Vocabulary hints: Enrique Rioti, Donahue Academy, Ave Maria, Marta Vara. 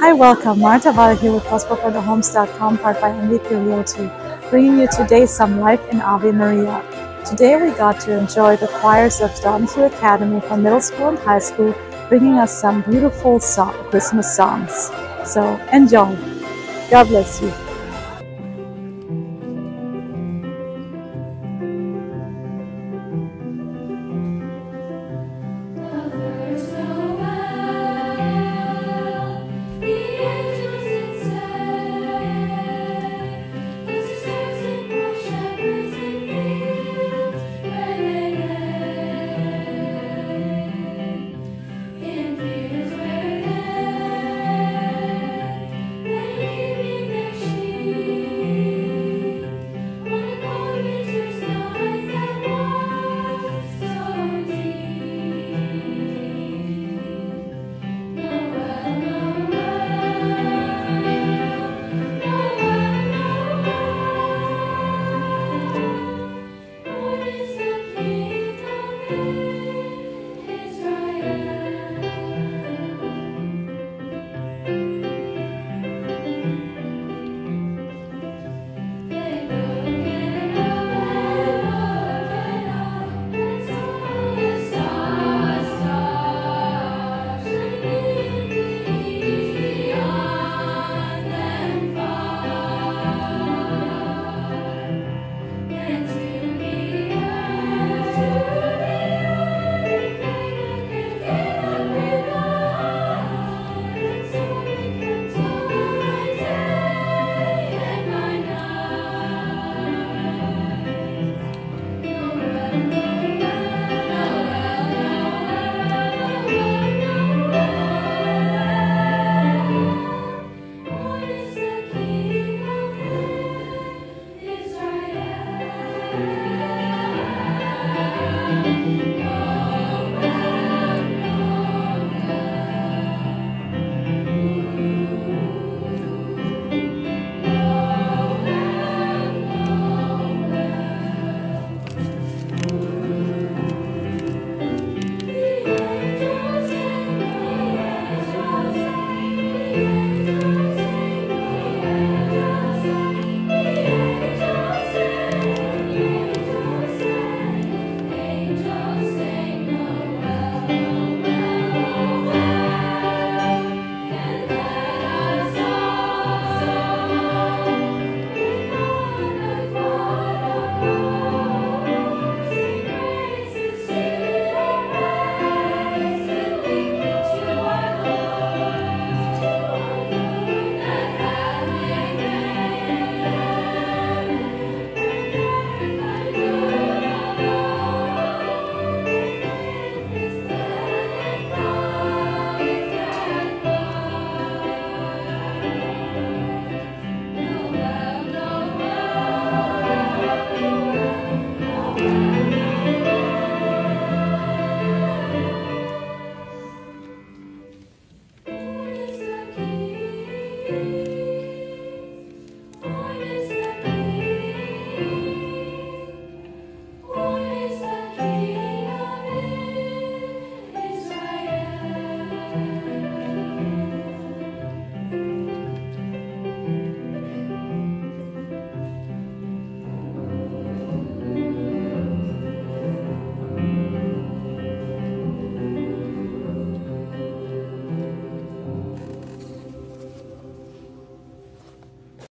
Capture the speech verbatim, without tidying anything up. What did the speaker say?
Hi, welcome. Marta Vara here with possible for the homes dot com, part by Enrique Rioti, bringing you today some life in Ave Maria. Today we got to enjoy the choirs of Donahue Academy for middle school and high school, bringing us some beautiful song, Christmas songs. So enjoy. God bless you.